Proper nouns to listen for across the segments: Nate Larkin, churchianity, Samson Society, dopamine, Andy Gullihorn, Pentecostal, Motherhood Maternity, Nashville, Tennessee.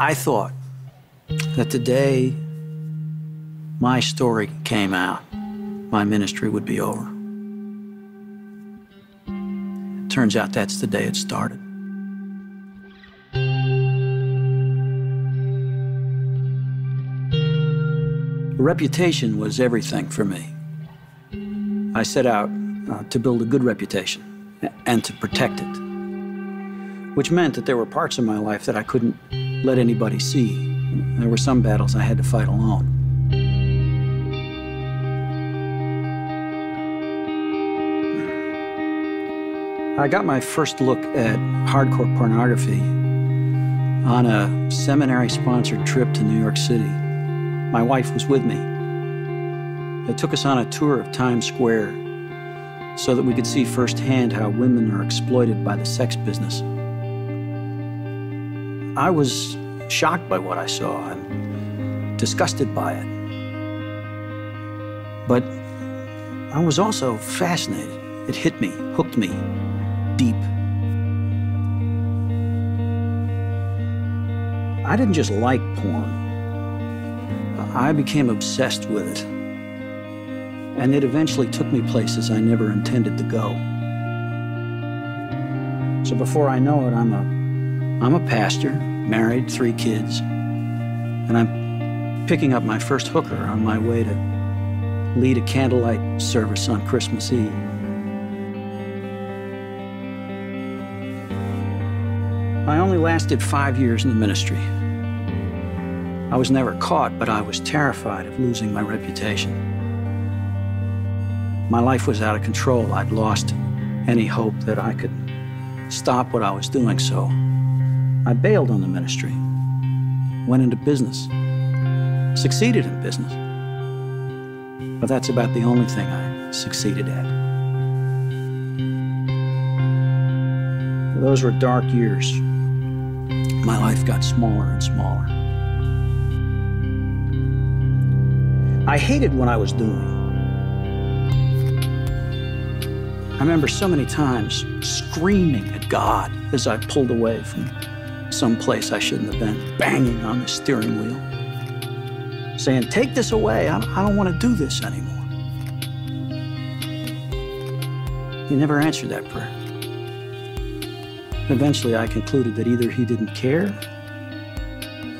I thought that the day my story came out, my ministry would be over. Turns out that's the day it started. Reputation was everything for me. I set out to build a good reputation and to protect it, which meant that there were parts of my life that I couldn't let anybody see. There were some battles I had to fight alone. I got my first look at hardcore pornography on a seminary-sponsored trip to New York City. My wife was with me. They took us on a tour of Times Square so that we could see firsthand how women are exploited by the sex business. I was shocked by what I saw and disgusted by it. But I was also fascinated. It hit me, hooked me, deep. I didn't just like porn. I became obsessed with it. And it eventually took me places I never intended to go. So before I know it, I'm a pastor, married, 3 kids, and I'm picking up my first hooker on my way to lead a candlelight service on Christmas Eve. I only lasted 5 years in the ministry. I was never caught, but I was terrified of losing my reputation. My life was out of control. I'd lost any hope that I could stop what I was doing, so I bailed on the ministry, went into business, succeeded in business. But that's about the only thing I succeeded at. Those were dark years. My life got smaller and smaller. I hated what I was doing. I remember so many times screaming at God as I pulled away from someplace I shouldn't have been, banging on the steering wheel, saying, take this away, I don't want to do this anymore. He never answered that prayer. Eventually, I concluded that either he didn't care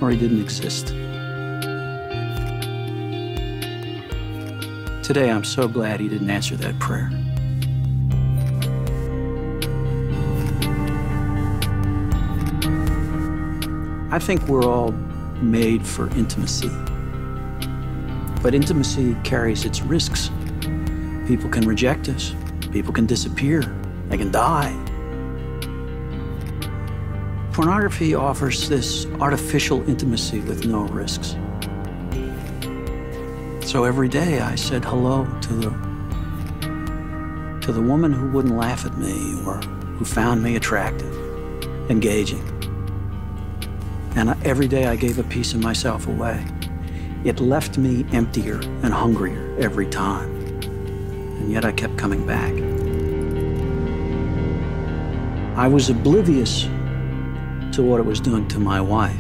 or he didn't exist. Today, I'm so glad he didn't answer that prayer. I think we're all made for intimacy, but intimacy carries its risks. People can reject us. People can disappear. They can die. Pornography offers this artificial intimacy with no risks. So every day I said hello to the woman who wouldn't laugh at me or who found me attractive, engaging. And every day I gave a piece of myself away. It left me emptier and hungrier every time. And yet I kept coming back. I was oblivious to what it was doing to my wife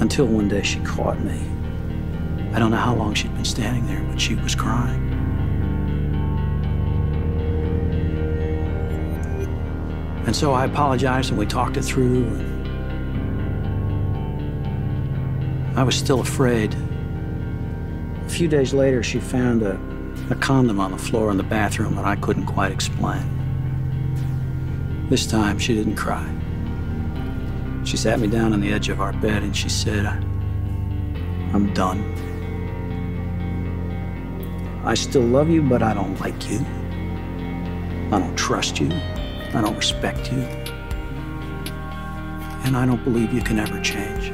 until one day she caught me. I don't know how long she'd been standing there, but she was crying. And so I apologized and we talked it through. I was still afraid. A few days later, she found a condom on the floor in the bathroom that I couldn't quite explain. This time, she didn't cry. She sat me down on the edge of our bed and she said, I'm done. I still love you, but I don't like you. I don't trust you. I don't respect you. And I don't believe you can ever change.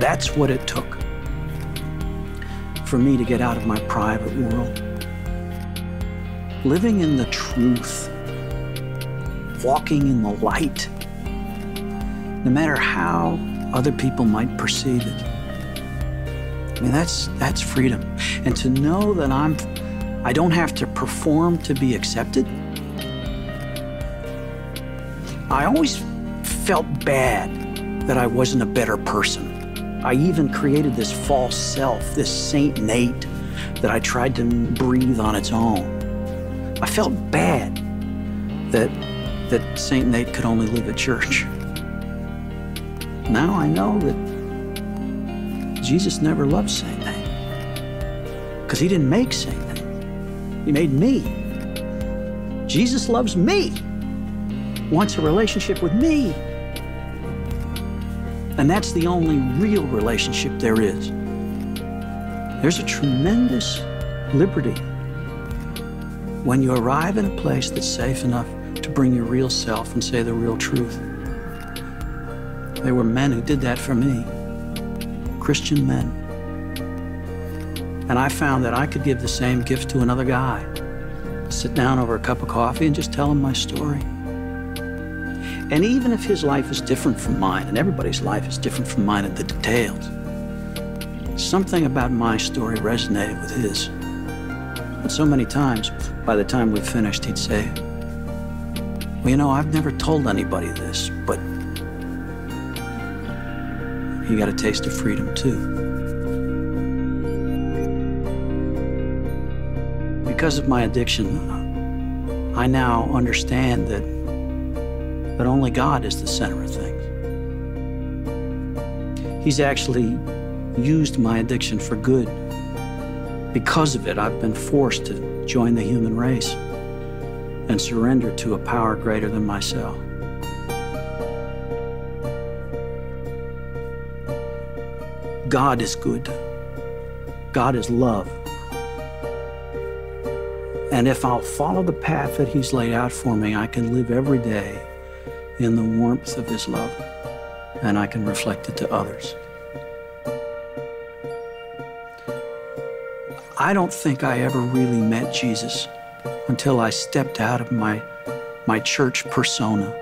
That's what it took for me to get out of my private world. Living in the truth, walking in the light, no matter how other people might perceive it. I mean, that's freedom. And to know that I don't have to perform to be accepted. I always felt bad that I wasn't a better person. I even created this false self, this Saint Nate, that I tried to breathe on its own. I felt bad that Saint Nate could only live at church. Now I know that Jesus never loved Saint Nate, because he didn't make Saint Nate. He made me. Jesus loves me. Wants a relationship with me. And that's the only real relationship there is. There's a tremendous liberty when you arrive in a place that's safe enough to bring your real self and say the real truth. There were men who did that for me, Christian men. And I found that I could give the same gift to another guy, sit down over a cup of coffee and just tell him my story. And even if his life is different from mine, and everybody's life is different from mine in the details, something about my story resonated with his. But so many times, by the time we'd finished, he'd say, well, you know, I've never told anybody this, but you got a taste of freedom too. Because of my addiction, I now understand that but only God is the center of things. He's actually used my addiction for good. Because of it, I've been forced to join the human race and surrender to a power greater than myself. God is good. God is love. And if I'll follow the path that He's laid out for me, I can live every day in the warmth of His love, and I can reflect it to others. I don't think I ever really met Jesus until I stepped out of my church persona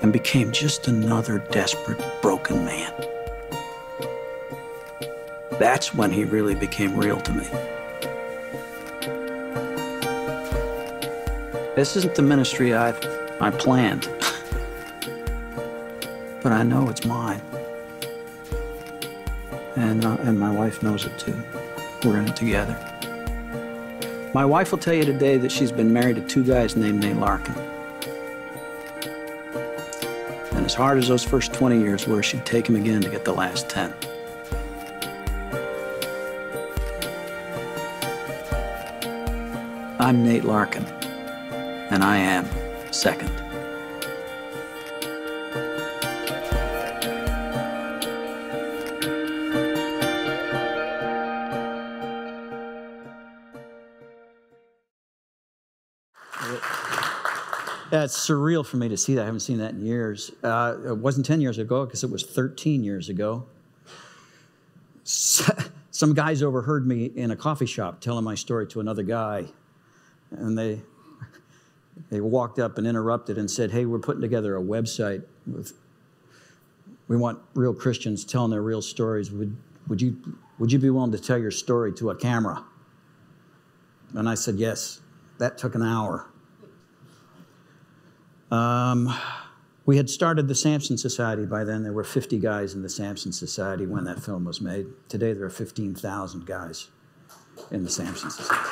and became just another desperate, broken man. That's when He really became real to me. This isn't the ministry I planned. But I know it's mine, and my wife knows it too. We're in it together. My wife will tell you today that she's been married to two guys named Nate Larkin. And as hard as those first 20 years were, she'd take him again to get the last 10. I'm Nate Larkin, and I am second. It's surreal for me to see that. I haven't seen that in years. It wasn't 10 years ago, because it was 13 years ago. Some guys overheard me in a coffee shop telling my story to another guy, and they walked up and interrupted and said, hey, we're putting together a website. We want real Christians telling their real stories. Would you be willing to tell your story to a camera? And I said, yes. That took an hour. We had started the Samson Society by then. There were 50 guys in the Samson Society when that film was made. Today there are 15,000 guys in the Samson Society.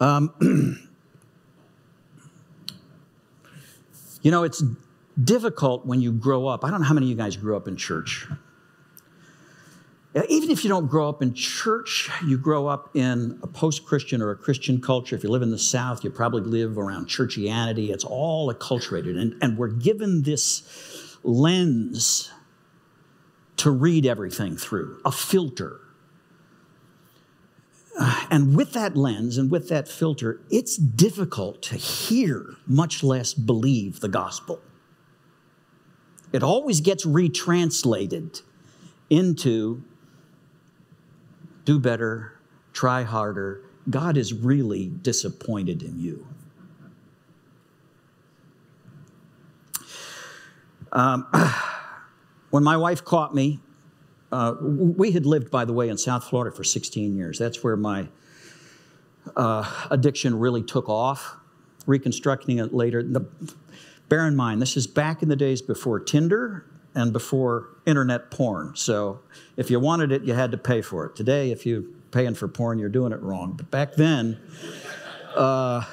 You know, it's difficult when you grow up. I don't know how many of you guys grew up in church. Even if you don't grow up in church, you grow up in a post-Christian or a Christian culture. If you live in the South, you probably live around churchianity. It's all acculturated. And we're given this lens to read everything through, a filter. And with that lens and with that filter, it's difficult to hear, much less believe, the gospel. It always gets retranslated into do better, try harder. God is really disappointed in you. When my wife caught me, we had lived, by the way, in South Florida for 16 years. That's where my addiction really took off, reconstructing it later. Bear in mind, this is back in the days before Tinder and before internet porn. So if you wanted it, you had to pay for it. Today, if you're paying for porn, you're doing it wrong. But back then, back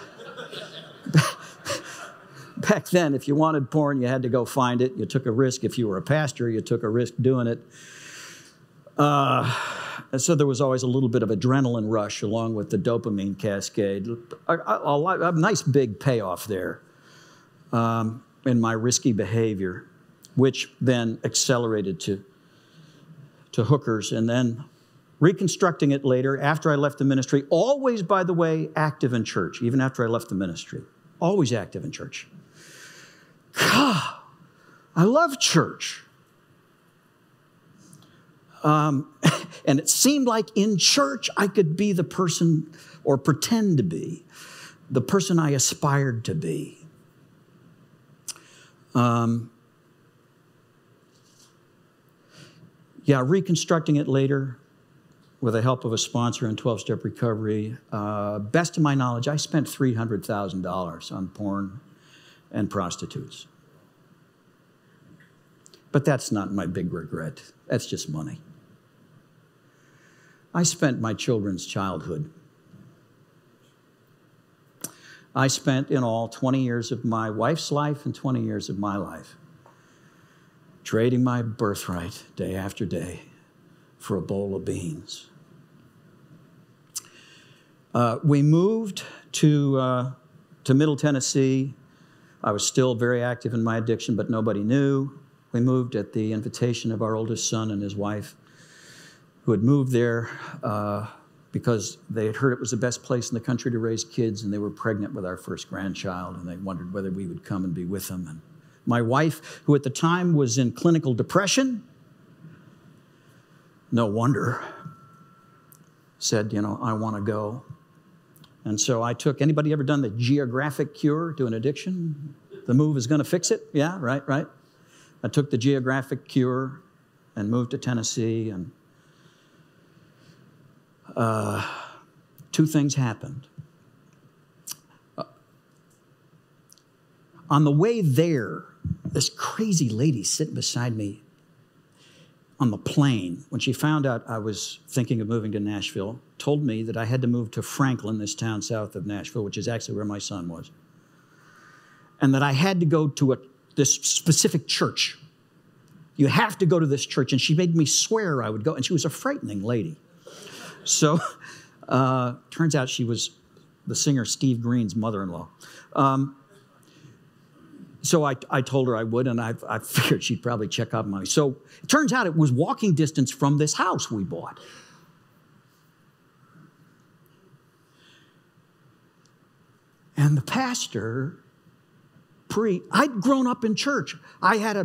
then, if you wanted porn, you had to go find it. You took a risk. If you were a pastor, you took a risk doing it. So there was always a little bit of adrenaline rush along with the dopamine cascade. A nice big payoff there in my risky behavior, which then accelerated to hookers. And then reconstructing it later, after I left the ministry, always, by the way, active in church, even after I left the ministry. Always active in church. I love church. And it seemed like in church I could be the person, or pretend to be, the person I aspired to be. Yeah, reconstructing it later with the help of a sponsor in 12-step recovery. Best of my knowledge, I spent $300,000 on porn and prostitutes. But that's not my big regret. That's just money. I spent my children's childhood. I spent in all 20 years of my wife's life and 20 years of my life trading my birthright day after day for a bowl of beans. We moved to Middle Tennessee. I was still very active in my addiction, but nobody knew. We moved at the invitation of our oldest son and his wife, who had moved there because they had heard it was the best place in the country to raise kids, and they were pregnant with our first grandchild, and they wondered whether we would come and be with them. And my wife, who at the time was in clinical depression, no wonder, said, you know, I want to go. And so I took, anybody ever done the geographic cure to an addiction? The move is going to fix it? Yeah, right, right. I took the geographic cure and moved to Tennessee, and two things happened. On the way there, this crazy lady sitting beside me on the plane, when she found out I was thinking of moving to Nashville, told me that I had to move to Franklin, this town south of Nashville, which is actually where my son was, and that I had to go to this specific church. You have to go to this church. And she made me swear I would go. And she was a frightening lady. So turns out she was the singer Steve Green's mother-in-law. So I told her I would, and I figured she'd probably check out money. So it turns out it was walking distance from this house we bought. And the pastor... I'd grown up in church. I had I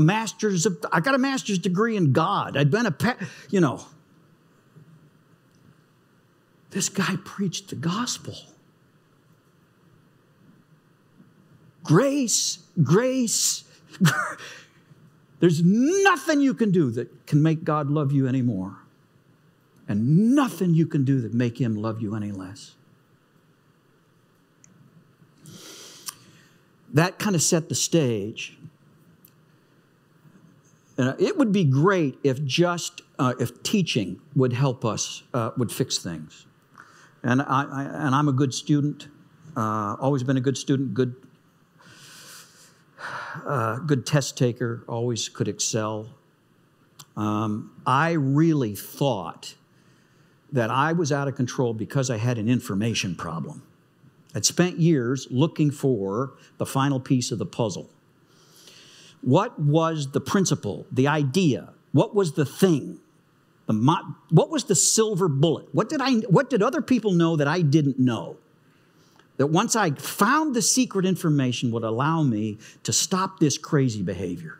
got a master's degree in God. I'd been you know. This guy preached the gospel. Grace, grace. There's nothing you can do that can make God love you anymore. And nothing you can do that make him love you any less. That kind of set the stage. And it would be great if just if teaching would help us, would fix things. And I'm a good student, always been a good student, good test taker, always could excel. I really thought that I was out of control because I had an information problem. I'd spent years looking for the final piece of the puzzle. What was the principle, the idea? What was the thing? What was the silver bullet? What did other people know that I didn't know? That once I found the secret information would allow me to stop this crazy behavior.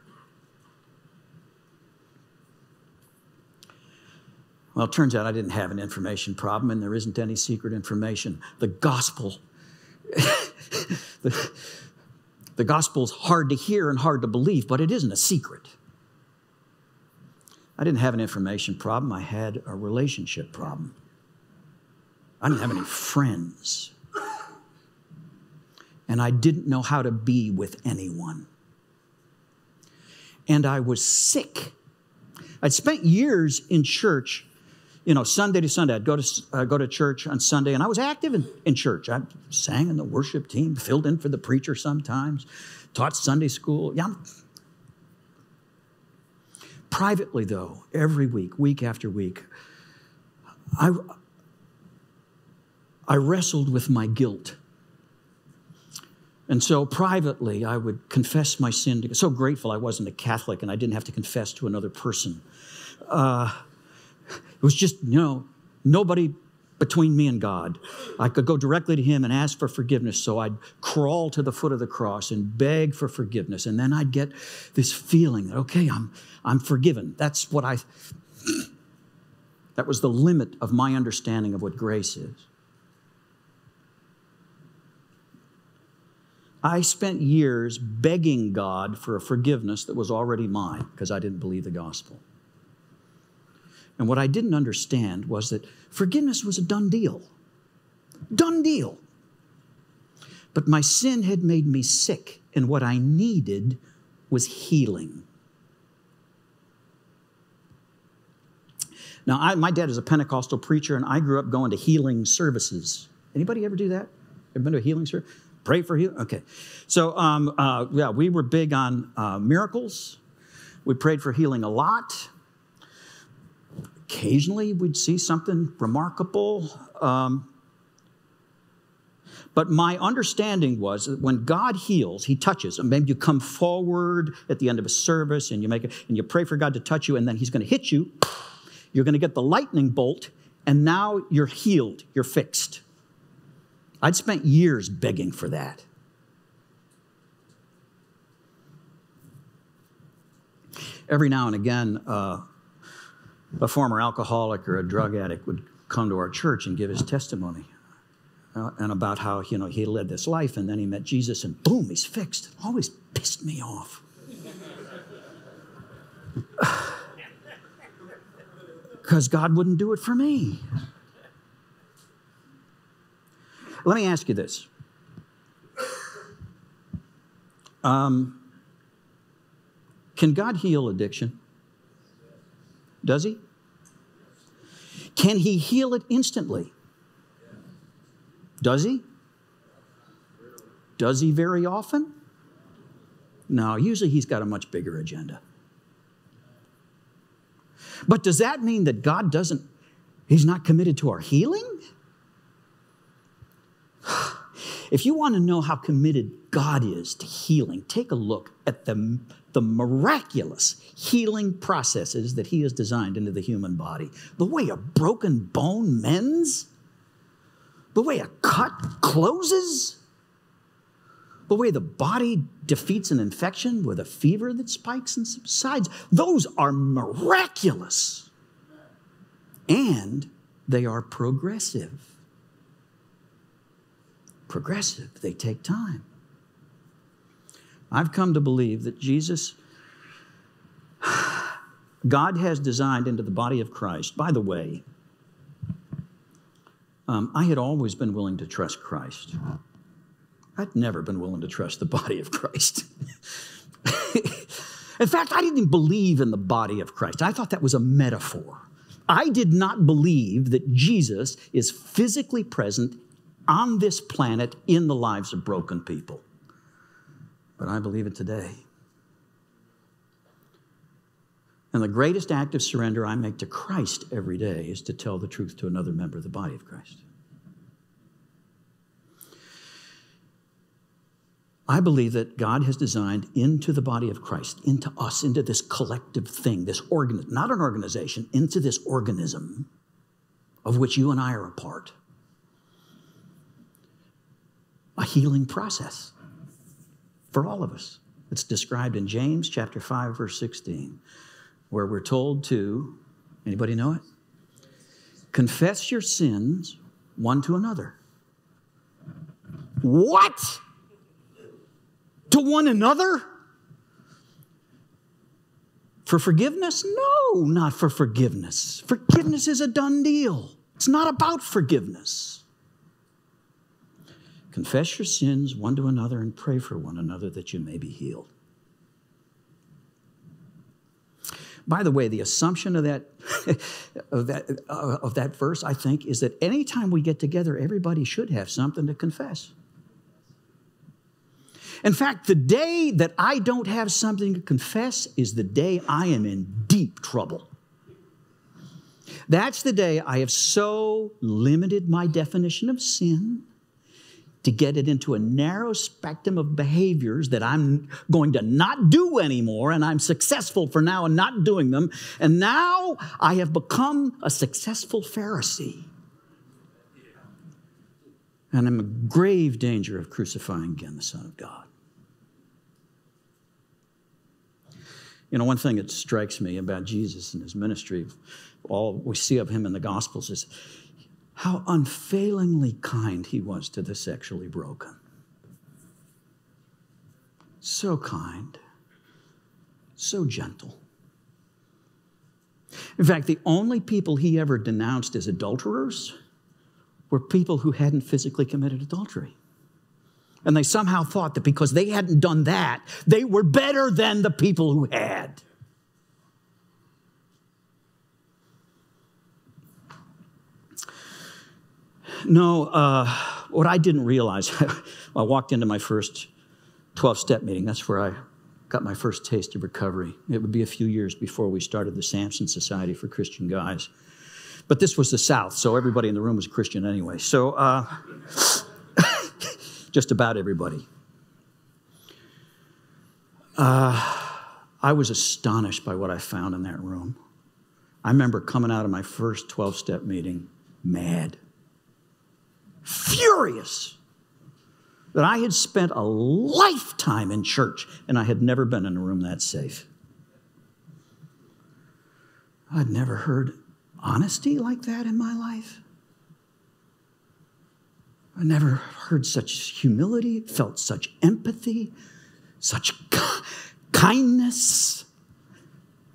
Well, it turns out I didn't have an information problem, and there isn't any secret information. The gospel... the gospel's hard to hear and hard to believe, but it isn't a secret. I didn't have an information problem. I had a relationship problem. I didn't have any friends. And I didn't know how to be with anyone. And I was sick. I'd spent years in church, you know, Sunday to Sunday. I'd go to church on Sunday, and I was active in church. I sang in the worship team, filled in for the preacher sometimes, taught Sunday school. Yeah. Privately, though, every week, week after week, I wrestled with my guilt. And so privately, I would confess my sin. So grateful I wasn't a Catholic and I didn't have to confess to another person. It was just, you know, nobody between me and God. I could go directly to him and ask for forgiveness. So I'd crawl to the foot of the cross and beg for forgiveness. And then I'd get this feeling that, okay, I'm forgiven. That's what that was the limit of my understanding of what grace is. I spent years begging God for a forgiveness that was already mine because I didn't believe the gospel. And what I didn't understand was that forgiveness was a done deal. Done deal. But my sin had made me sick, and what I needed was healing. Now, my dad is a Pentecostal preacher, and I grew up going to healing services. Anybody ever do that? Ever been to a healing service? Pray for healing? Okay. So, yeah, we were big on miracles. We prayed for healing a lot. Occasionally, we'd see something remarkable. But my understanding was that when God heals, he touches. And maybe you come forward at the end of a service and you pray for God to touch you, and then he's going to hit you. You're going to get the lightning bolt, and now you're healed. You're fixed. I'd spent years begging for that. Every now and again, a former alcoholic or a drug addict would come to our church and give his testimony and about how, you know, he led this life and then he met Jesus and boom, he's fixed. It always pissed me off. Because God wouldn't do it for me. Let me ask you this. Can God heal addiction? Does he? Can he heal it instantly? Does he? Does he very often? No, usually he's got a much bigger agenda. But does that mean that God doesn't, he's not committed to our healing? If you want to know how committed God is to healing, take a look at the miraculous healing processes that he has designed into the human body. The way a broken bone mends, the way a cut closes, the way the body defeats an infection with a fever that spikes and subsides. Those are miraculous, and they are progressive. Progressive. They take time. I've come to believe that God has designed into the body of Christ. By the way, I had always been willing to trust Christ. I'd never been willing to trust the body of Christ. In fact, I didn't believe in the body of Christ. I thought that was a metaphor. I did not believe that Jesus is physically present on this planet, in the lives of broken people. But I believe it today. And the greatest act of surrender I make to Christ every day is to tell the truth to another member of the body of Christ. I believe that God has designed into the body of Christ, into us, into this collective thing, this organism, not an organization, into this organism of which you and I are a part, a healing process for all of us. It's described in James chapter 5, verse 16, where we're told to, anybody know it? Confess your sins one to another. What? To one another? For forgiveness? No, not for forgiveness. Forgiveness is a done deal. It's not about forgiveness. Confess your sins one to another and pray for one another that you may be healed. By the way, the assumption of that, of that verse, I think, is that anytime we get together, everybody should have something to confess. In fact, the day that I don't have something to confess is the day I am in deep trouble. That's the day I have so limited my definition of sin to get it into a narrow spectrum of behaviors that I'm going to not do anymore, and I'm successful for now in not doing them, and now I have become a successful Pharisee. And I'm in grave danger of crucifying again the Son of God. You know, one thing that strikes me about Jesus and his ministry, all we see of him in the Gospels, is how unfailingly kind he was to the sexually broken. So kind, so gentle. In fact, the only people he ever denounced as adulterers were people who hadn't physically committed adultery. And they somehow thought that because they hadn't done that, they were better than the people who had. No, what I didn't realize, I walked into my first 12-step meeting. That's where I got my first taste of recovery. It would be a few years before we started the Samson Society for Christian Guys. But this was the South, so everybody in the room was Christian anyway. So just about everybody. I was astonished by what I found in that room. I remember coming out of my first 12-step meeting mad. Furious that I had spent a lifetime in church and I had never been in a room that safe. I'd never heard honesty like that in my life. I never heard such humility, felt such empathy, such kindness,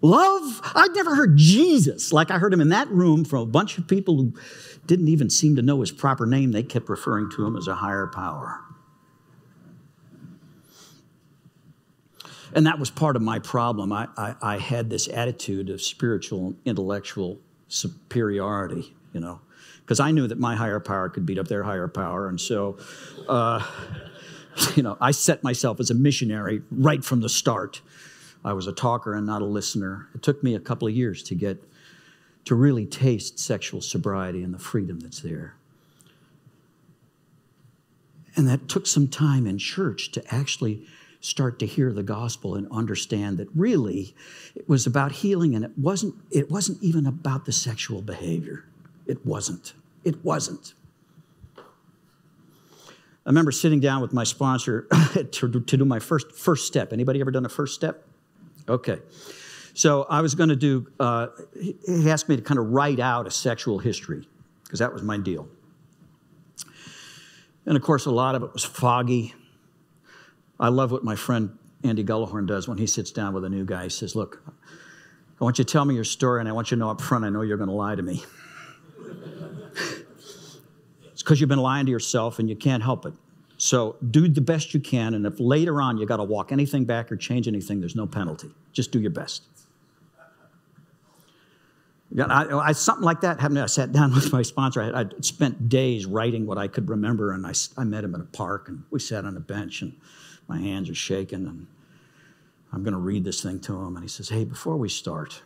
love. I'd never heard Jesus like I heard him in that room from a bunch of people who didn't even seem to know his proper name. They kept referring to him as a higher power. And that was part of my problem. I had this attitude of spiritual and intellectual superiority, you know, because I knew that my higher power could beat up their higher power. And so, you know, I set myself as a missionary right from the start. I was a talker and not a listener. It took me a couple of years to get to really taste sexual sobriety and the freedom that's there. And that took some time in church to actually start to hear the gospel and understand that really it was about healing, and it wasn't even about the sexual behavior. It wasn't. I remember sitting down with my sponsor to do my first step. Anybody ever done a first step? Okay. So I was going to do, he asked me to kind of write out a sexual history, because that was my deal. And of course, a lot of it was foggy. I love what my friend Andy Gullihorn does when he sits down with a new guy. He says, look, I want you to tell me your story, and I want you to know up front, I know you're going to lie to me. It's because you've been lying to yourself and you can't help it. So do the best you can, and if later on you got to walk anything back or change anything, there's no penalty. Just do your best. Something like that happened. I sat down with my sponsor. I'd spent days writing what I could remember, and I met him in a park, and we sat on a bench, and my hands are shaking, and I'm going to read this thing to him, and he says, hey, before we start,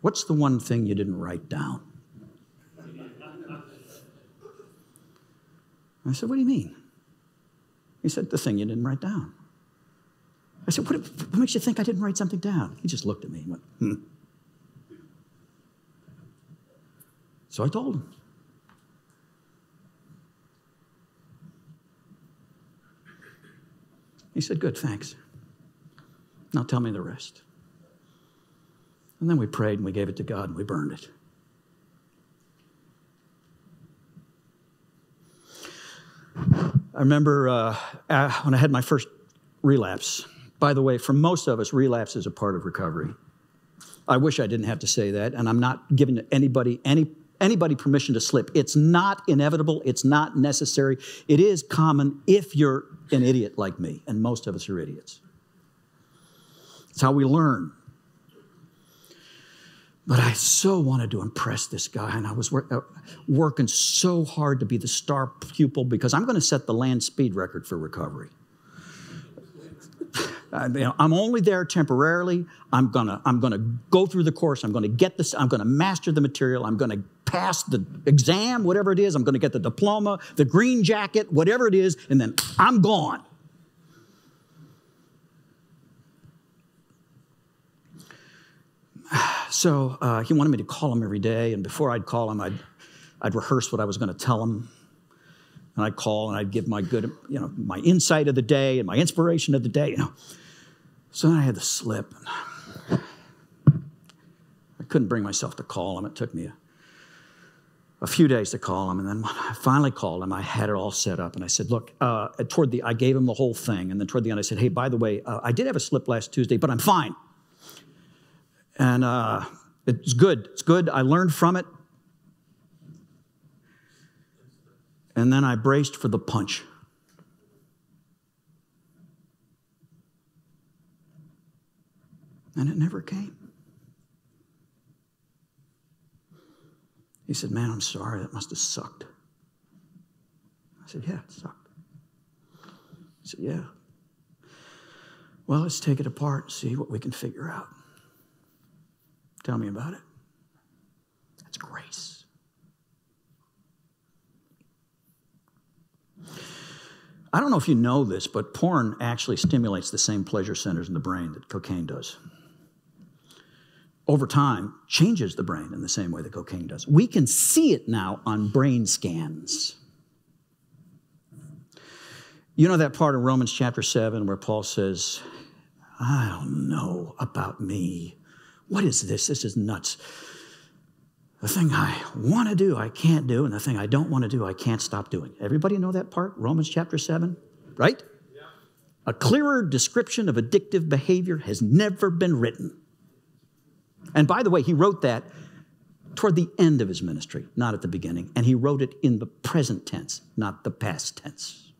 what's the one thing you didn't write down? I said, what do you mean? He said, the thing you didn't write down. I said, what makes you think I didn't write something down? He just looked at me and went, So I told him. He said, good, thanks. Now tell me the rest. And then we prayed and we gave it to God and we burned it. I remember when I had my first relapse. By the way, for most of us, relapse is a part of recovery. I wish I didn't have to say that, and I'm not giving anybody anybody permission to slip. It's not inevitable. It's not necessary. It is common if you're an idiot like me, and most of us are idiots. It's how we learn. But I so wanted to impress this guy, and I was working so hard to be the star pupil because I'm going to set the land speed record for recovery. I'm only there temporarily. I'm gonna go through the course. I'm gonna get this. I'm gonna master the material. I'm gonna pass the exam, whatever it is. I'm gonna get the diploma, the green jacket, whatever it is, and then I'm gone. So he wanted me to call him every day, and before I'd call him, I'd rehearse what I was going to tell him. And I'd call and I'd give my good, you know, my insight of the day and my inspiration of the day, you know. So then I had to slip. I couldn't bring myself to call him. It took me a few days to call him. And then when I finally called him, I had it all set up. And I said, look, I gave him the whole thing. And then toward the end, I said, hey, by the way, I did have a slip last Tuesday, but I'm fine. And it's good. It's good. I learned from it. And then I braced for the punch. And it never came. He said, man, I'm sorry. That must have sucked. I said, yeah, it sucked. He said, yeah. Well, let's take it apart and see what we can figure out. Tell me about it. That's grace. I don't know if you know this, but porn actually stimulates the same pleasure centers in the brain that cocaine does. Over time, changes the brain in the same way that cocaine does. We can see it now on brain scans. You know that part of Romans chapter 7 where Paul says, I don't know about me. What is this? This is nuts. The thing I want to do, I can't do, and the thing I don't want to do, I can't stop doing. Everybody know that part? Romans chapter 7, right? Yeah. A clearer description of addictive behavior has never been written. And by the way, he wrote that toward the end of his ministry, not at the beginning. And he wrote it in the present tense, not the past tense.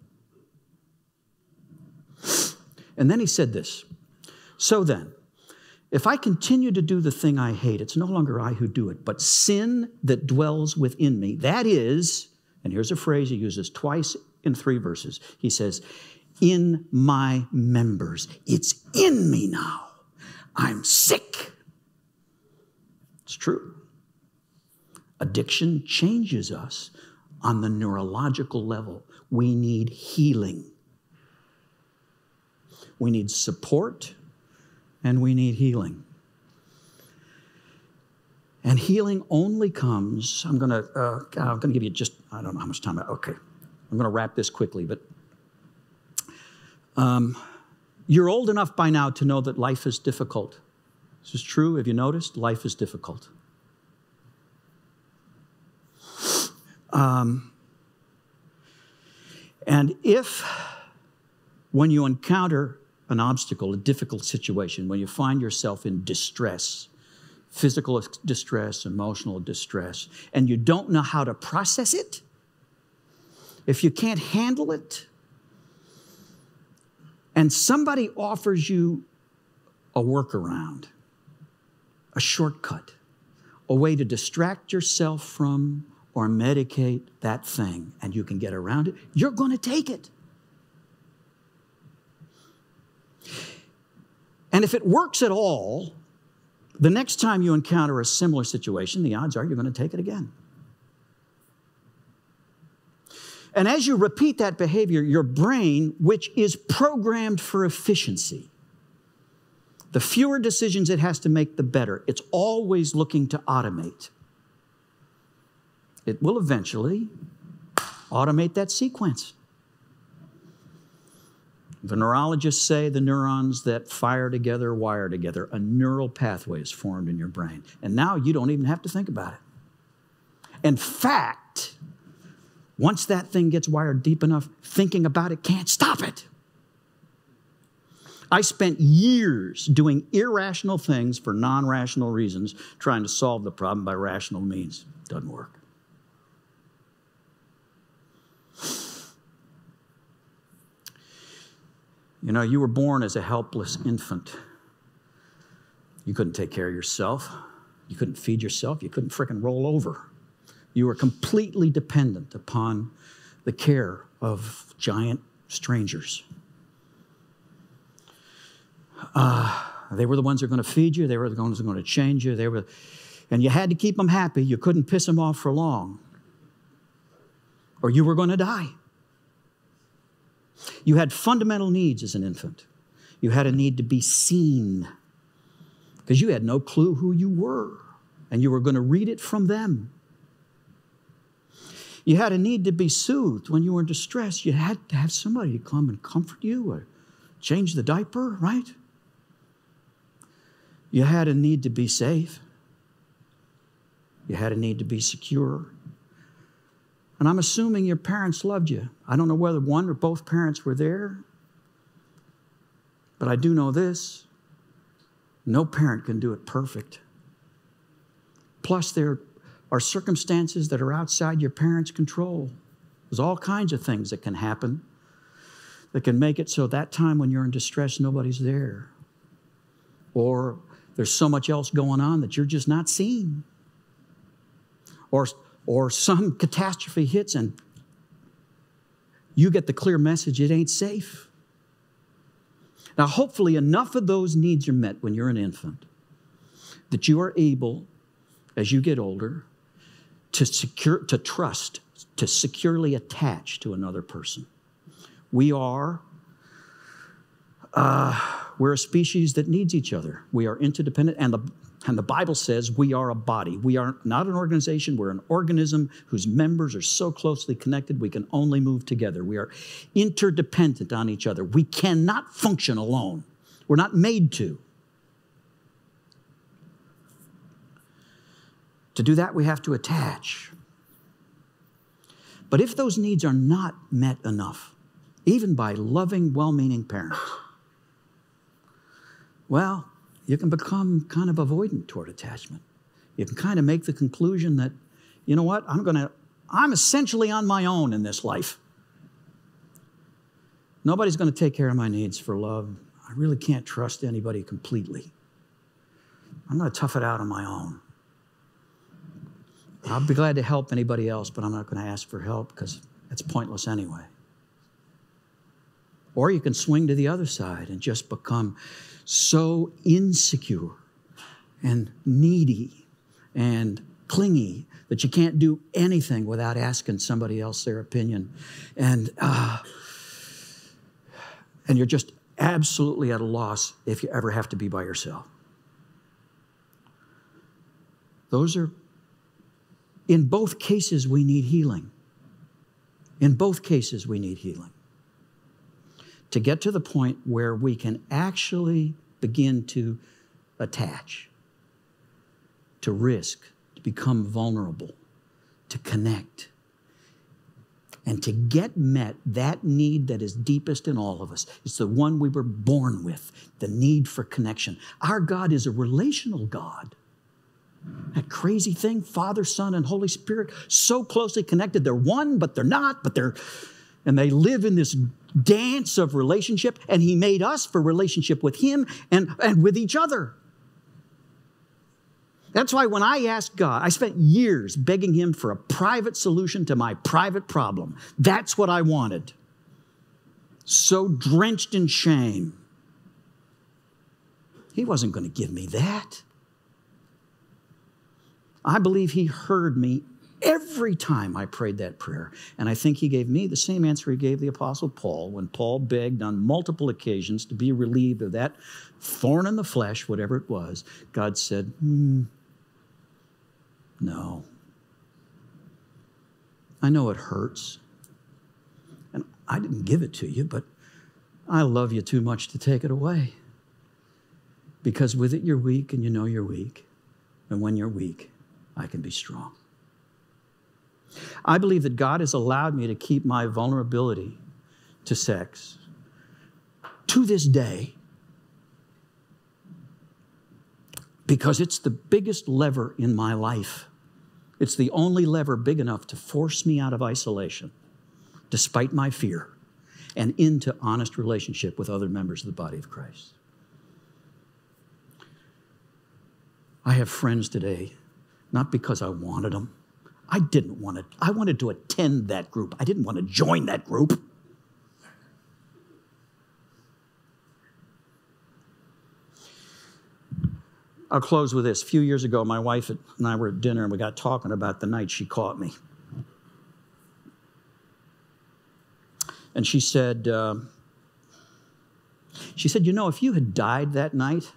And then he said this, so then, if I continue to do the thing I hate, it's no longer I who do it, but sin that dwells within me. That is, and here's a phrase he uses twice in 3 verses. He says, in my members. It's in me now. I'm sick. It's true. Addiction changes us on the neurological level. We need healing. We need support. And we need healing. And healing only comes, I'm gonna give you just, I don't know how much time, okay. I'm gonna wrap this quickly, but you're old enough by now to know that life is difficult. This is true, have you noticed? Life is difficult. And if, when you encounter an obstacle, a difficult situation, when you find yourself in distress, physical distress, emotional distress, and you don't know how to process it, if you can't handle it, and somebody offers you a workaround, a shortcut, a way to distract yourself from or medicate that thing, and you can get around it, you're going to take it. And if it works at all, the next time you encounter a similar situation, the odds are you're going to take it again. And as you repeat that behavior, your brain, which is programmed for efficiency, the fewer decisions it has to make, the better. It's always looking to automate. It will eventually automate that sequence. The neurologists say the neurons that fire together wire together. A neural pathway is formed in your brain. And now you don't even have to think about it. In fact, once that thing gets wired deep enough, thinking about it can't stop it. I spent years doing irrational things for non-rational reasons, trying to solve the problem by rational means. Doesn't work. You know, you were born as a helpless infant. You couldn't take care of yourself. You couldn't feed yourself. You couldn't frickin' roll over. You were completely dependent upon the care of giant strangers. They were the ones that were going to feed you. They were the ones that were going to change you. And you had to keep them happy. You couldn't piss them off for long, or you were going to die. You had fundamental needs as an infant. You had a need to be seen, because you had no clue who you were, and you were going to read it from them. You had a need to be soothed when you were in distress. You had to have somebody to come and comfort you or change the diaper, right? You had a need to be safe. You had a need to be secure. And I'm assuming your parents loved you. I don't know whether one or both parents were there, but I do know this. No parent can do it perfect. Plus, there are circumstances that are outside your parents' control. There's all kinds of things that can happen that can make it so that time when you're in distress, nobody's there. Or there's so much else going on that you're just not seeing. Or some catastrophe hits and you get the clear message, it ain't safe. Now, hopefully enough of those needs are met when you're an infant that you are able, as you get older, to securely attach to another person. We're a species that needs each other. We are interdependent, and the Bible says we are a body. We are not an organization. We're an organism whose members are so closely connected we can only move together. We are interdependent on each other. We cannot function alone. We're not made to. To do that, we have to attach. But if those needs are not met enough, even by loving, well-meaning parents, well, you can become kind of avoidant toward attachment. You can kind of make the conclusion that, you know what, I'm essentially on my own in this life. Nobody's going to take care of my needs for love. I really can't trust anybody completely. I'm going to tough it out on my own. I'll be glad to help anybody else, but I'm not going to ask for help because it's pointless anyway. Or you can swing to the other side and just become so insecure and needy and clingy that you can't do anything without asking somebody else their opinion. And you're just absolutely at a loss if you ever have to be by yourself. Those are, in both cases, we need healing. In both cases, we need healing. To get to the point where we can actually begin to attach, to risk, to become vulnerable, to connect, and to get met that need that is deepest in all of us. It's the one we were born with, the need for connection. Our God is a relational God. That crazy thing, Father, Son, and Holy Spirit, so closely connected. They're one, but they're not, and they live in this dance of relationship, and He made us for relationship with Him and with each other. That's why when I asked God, I spent years begging Him for a private solution to my private problem. That's what I wanted. So drenched in shame. He wasn't going to give me that. I believe He heard me every time I prayed that prayer. And I think He gave me the same answer He gave the Apostle Paul when Paul begged on multiple occasions to be relieved of that thorn in the flesh, whatever it was. God said, no. I know it hurts. And I didn't give it to you, but I love you too much to take it away. Because with it, you're weak, and you know you're weak. And when you're weak, I can be strong. I believe that God has allowed me to keep my vulnerability to sex to this day because it's the biggest lever in my life. It's the only lever big enough to force me out of isolation, despite my fear, and into honest relationship with other members of the body of Christ. I have friends today, not because I wanted them. I didn't want to. I wanted to attend that group. I didn't want to join that group. I'll close with this. A few years ago, my wife and I were at dinner, and we got talking about the night she caught me. And she said, you know, if you had died that night,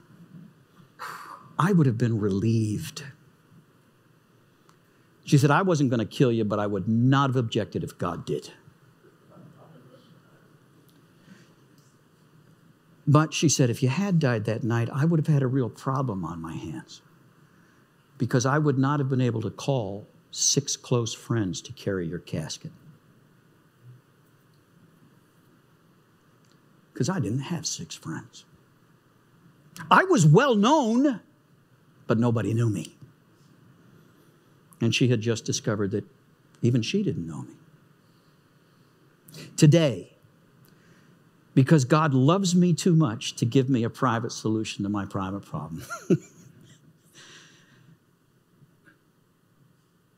I would have been relieved. She said, I wasn't going to kill you, but I would not have objected if God did. But she said, if you had died that night, I would have had a real problem on my hands, because I would not have been able to call 6 close friends to carry your casket, because I didn't have 6 friends. I was well known, but nobody knew me. And she had just discovered that even she didn't know me. Today, because God loves me too much to give me a private solution to my private problem,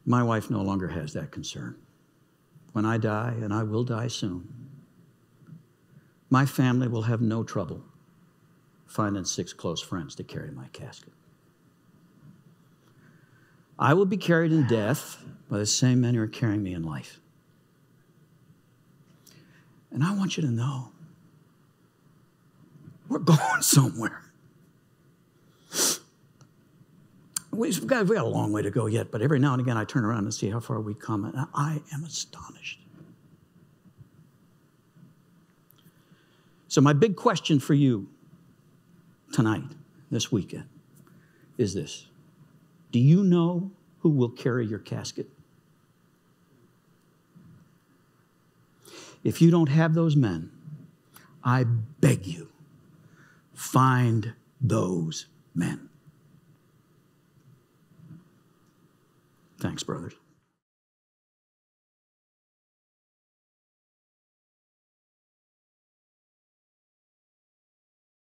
my wife no longer has that concern. When I die, and I will die soon, my family will have no trouble finding 6 close friends to carry my casket. I will be carried in death by the same men who are carrying me in life. And I want you to know, we're going somewhere. We've got a long way to go yet, but every now and again I turn around and see how far we've come, and I am astonished. So my big question for you tonight, this weekend, is this. Do you know who will carry your casket? If you don't have those men, I beg you, find those men. Thanks, brothers.